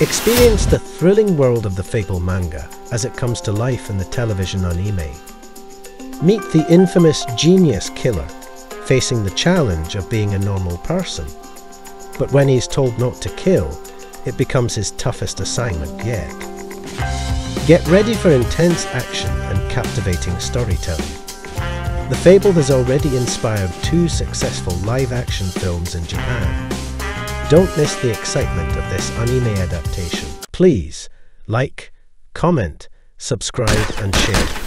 Experience the thrilling world of the Fable manga as it comes to life in the television anime. Meet the infamous genius killer, facing the challenge of being a normal person. But when he's told not to kill, it becomes his toughest assignment yet. Get ready for intense action and captivating storytelling. The Fable has already inspired 2 successful live-action films in Japan. Don't miss the excitement of this anime adaptation. Please like, comment, subscribe and share.